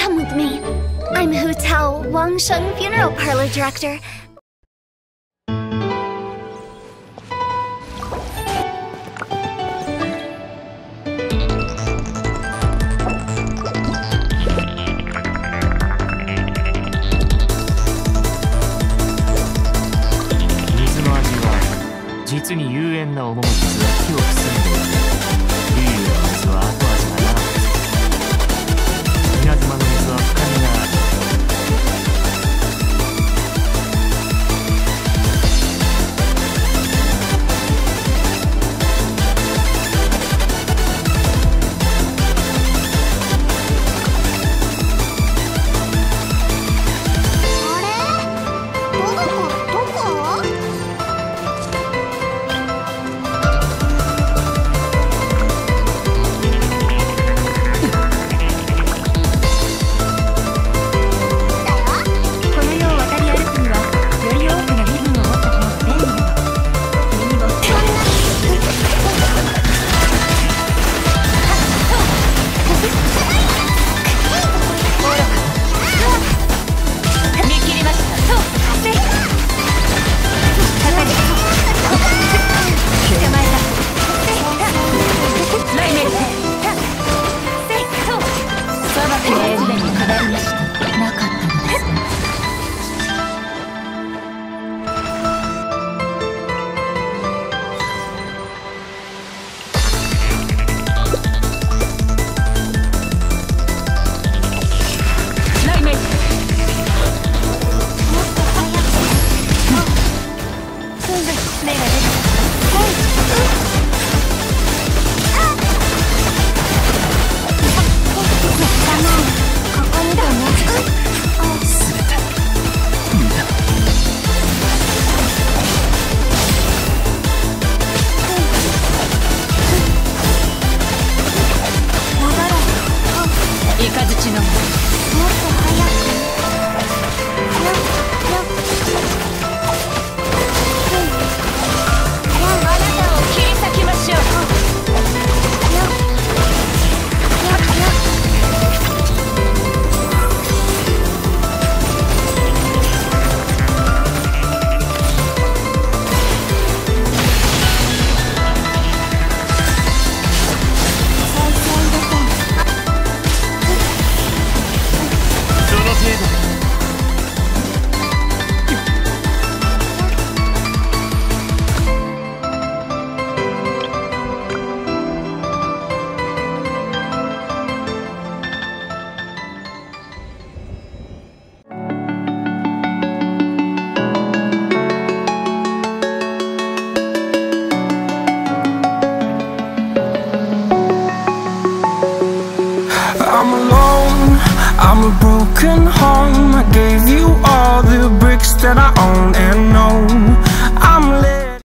Come with me. I'm Hu Tao, Wangsheng Funeral Parlor Director. I'm alone, I'm a broken